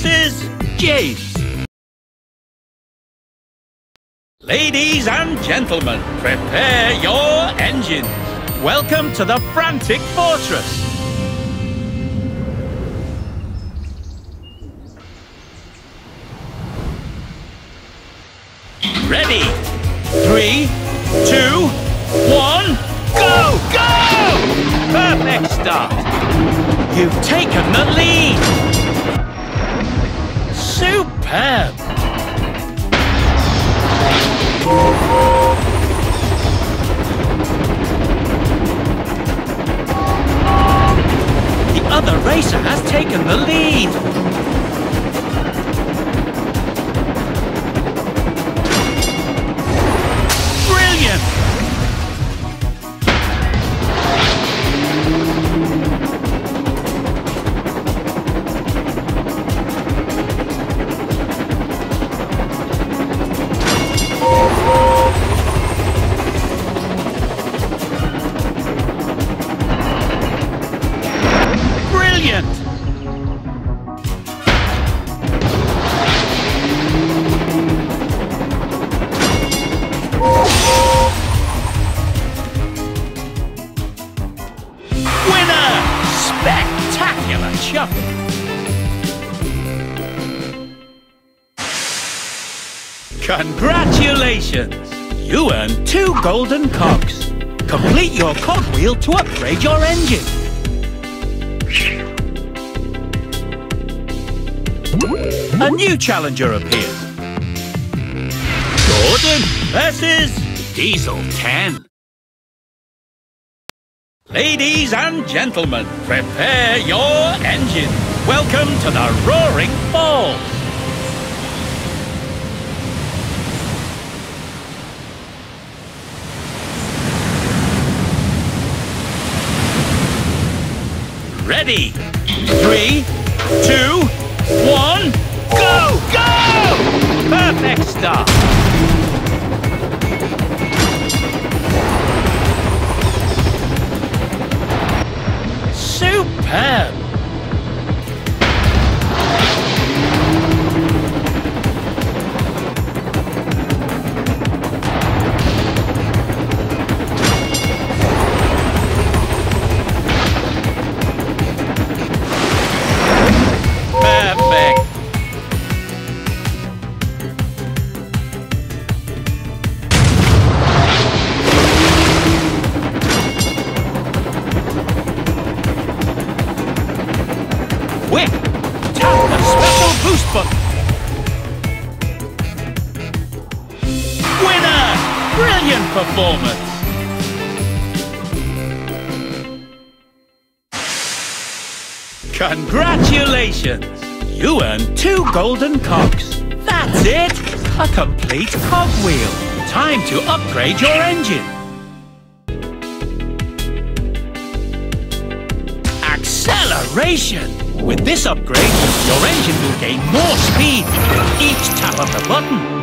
versus James. Ladies and gentlemen, prepare your engines. Welcome to the Frantic Fortress. Ready? 3, 2, 1, go! Go! Perfect start. You've taken the lead. Superb. The other racer has taken the lead. Congratulations! You earned 2 golden cogs. Complete your cogwheel to upgrade your engine. A new challenger appears. Gordon versus Diesel 10. Ladies and gentlemen, prepare your engine. Welcome to the Roaring Falls. Ready? 3, 2, 1, go! Go! Perfect start. Superb. Congratulations! You earned 2 golden cogs. That's it! A complete cogwheel. Time to upgrade your engine. Acceleration! With this upgrade, your engine will gain more speed with each tap of the button.